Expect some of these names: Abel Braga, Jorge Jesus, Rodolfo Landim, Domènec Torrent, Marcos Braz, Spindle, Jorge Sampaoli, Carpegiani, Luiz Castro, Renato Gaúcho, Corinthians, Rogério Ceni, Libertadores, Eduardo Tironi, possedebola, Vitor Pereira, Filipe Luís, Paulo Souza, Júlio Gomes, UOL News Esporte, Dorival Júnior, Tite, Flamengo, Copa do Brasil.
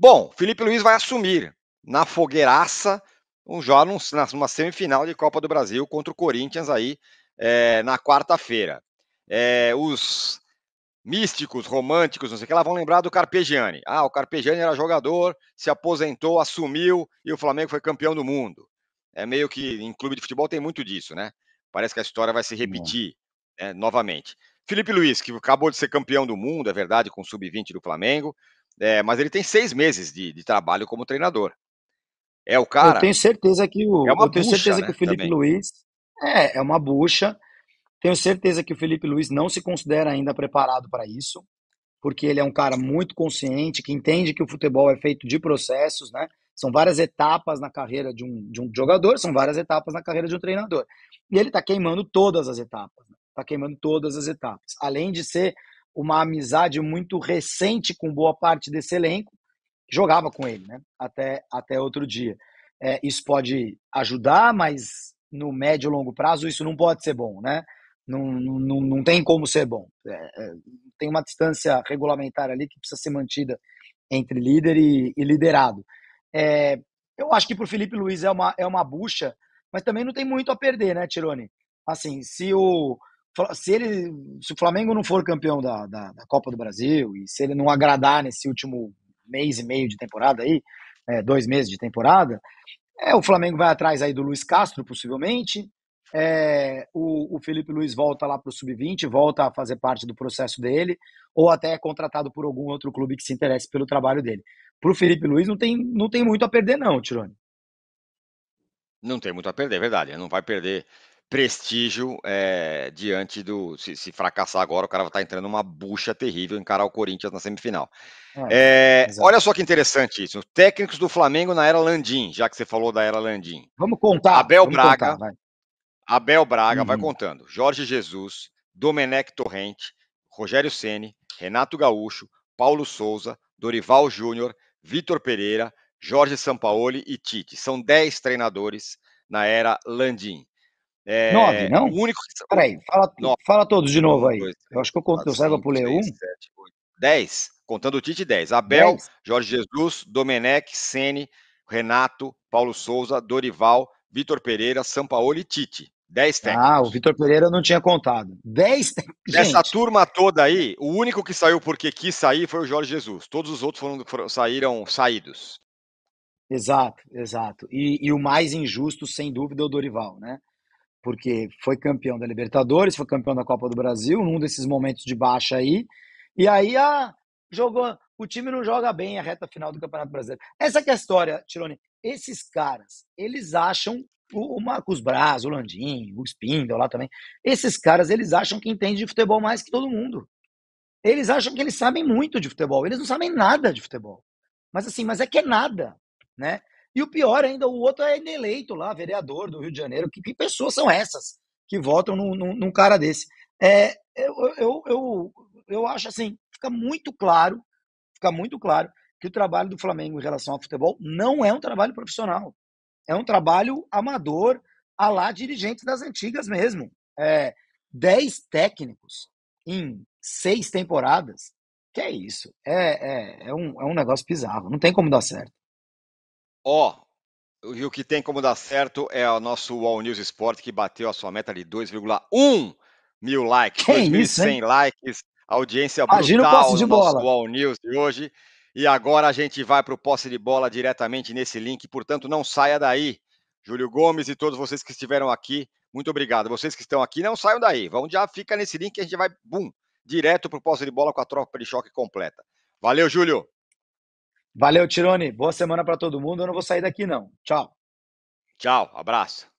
Bom, Filipe Luís vai assumir na fogueiraça um jogo numa semifinal de Copa do Brasil contra o Corinthians aí na quarta-feira. Os místicos, românticos, não sei o que lá, vão lembrar do Carpegiani. Ah, o Carpegiani era jogador, se aposentou, assumiu e o Flamengo foi campeão do mundo. É meio que em clube de futebol tem muito disso, né? Parece que a história vai se repetir novamente. Filipe Luís, que acabou de ser campeão do mundo, é verdade, com o sub-20 do Flamengo, mas ele tem 6 meses de trabalho como treinador. É o cara... Eu tenho certeza que o, eu tenho certeza que o Filipe Luís... É uma bucha. Tenho certeza que o Filipe Luís não se considera ainda preparado para isso, porque ele é um cara muito consciente, que entende que o futebol é feito de processos, né? São várias etapas na carreira de um jogador, são várias etapas na carreira de um treinador. E ele está queimando todas as etapas. Está queimando todas as etapas. Além de ser uma amizade muito recente com boa parte desse elenco, que jogava com ele, né? Até outro dia. Isso pode ajudar, mas no médio e longo prazo isso não pode ser bom, né? Não tem como ser bom. Tem uma distância regulamentar ali que precisa ser mantida entre líder e liderado. Eu acho que para o Filipe Luís é uma bucha, mas também não tem muito a perder, né, Tironi? Assim, se o Flamengo não for campeão da Copa do Brasil e se ele não agradar nesse último mês e meio de temporada aí, 2 meses de temporada, o Flamengo vai atrás aí do Luiz Castro, possivelmente. O Filipe Luís volta lá para o Sub-20, volta a fazer parte do processo dele, ou até é contratado por algum outro clube que se interesse pelo trabalho dele. Para o Filipe Luís não tem muito a perder não, Tironi. Não tem muito a perder, é verdade. Ele não vai perder prestígio diante do... Se fracassar agora, o cara vai estar entrando numa bucha terrível, encarar o Corinthians na semifinal. Olha só que interessante isso. Técnicos do Flamengo na era Landim, já que você falou da era Landim. Vamos contar. Abel Braga vai contando. Jorge Jesus, Domènec Torrent, Rogério Ceni, Renato Gaúcho, Paulo Souza, Dorival Júnior, Vitor Pereira, Jorge Sampaoli e Tite. São 10 treinadores na era Landim. 9, não? O único que... Peraí, fala todos de novo aí. Eu acho que eu conto, eu pulei 10, contando o Tite, 10. Abel, 10. Jorge Jesus, Domènec, Ceni, Renato, Paulo Souza, Dorival, Vitor Pereira, Sampaoli e Tite. 10 técnicos. Ah, o Vitor Pereira não tinha contado. 10 técnicos. Dessa turma toda aí, o único que saiu porque quis sair foi o Jorge Jesus. Todos os outros saíram saídos. Exato, exato. E o mais injusto, sem dúvida, é o Dorival, né? Porque foi campeão da Libertadores, foi campeão da Copa do Brasil, num desses momentos de baixa aí. E aí jogou. O time não joga bem a reta final do Campeonato Brasileiro. Essa que é a história, Tironi. Esses caras, eles acham, o Marcos Braz, o Landim, o Spindle lá também, esses caras, eles acham que entendem de futebol mais que todo mundo. Eles acham que eles sabem muito de futebol, eles não sabem nada de futebol. Mas assim, mas é que é nada, né? E o pior ainda, o outro é eleito lá, vereador do Rio de Janeiro, que pessoas são essas que votam num cara desse? Eu acho assim, fica muito claro, que o trabalho do Flamengo em relação ao futebol não é um trabalho profissional. É um trabalho amador, à lá dirigente das antigas mesmo. 10 técnicos em 6 temporadas, que é isso? É um negócio bizarro, não tem como dar certo. E o que tem como dar certo é o nosso All News Sport, que bateu a sua meta de 2,1 mil likes, 2.100 likes, audiência brutal do nosso All News de hoje. E agora a gente vai para o Posse de Bola diretamente nesse link, portanto não saia daí. Júlio Gomes e todos vocês que estiveram aqui, muito obrigado. Vocês que estão aqui, não saiam daí, já fica nesse link e a gente vai, direto para o Posse de Bola com a tropa de choque completa. Valeu, Júlio. Valeu, Tironi. Boa semana para todo mundo, eu não vou sair daqui não. Tchau. Tchau, abraço.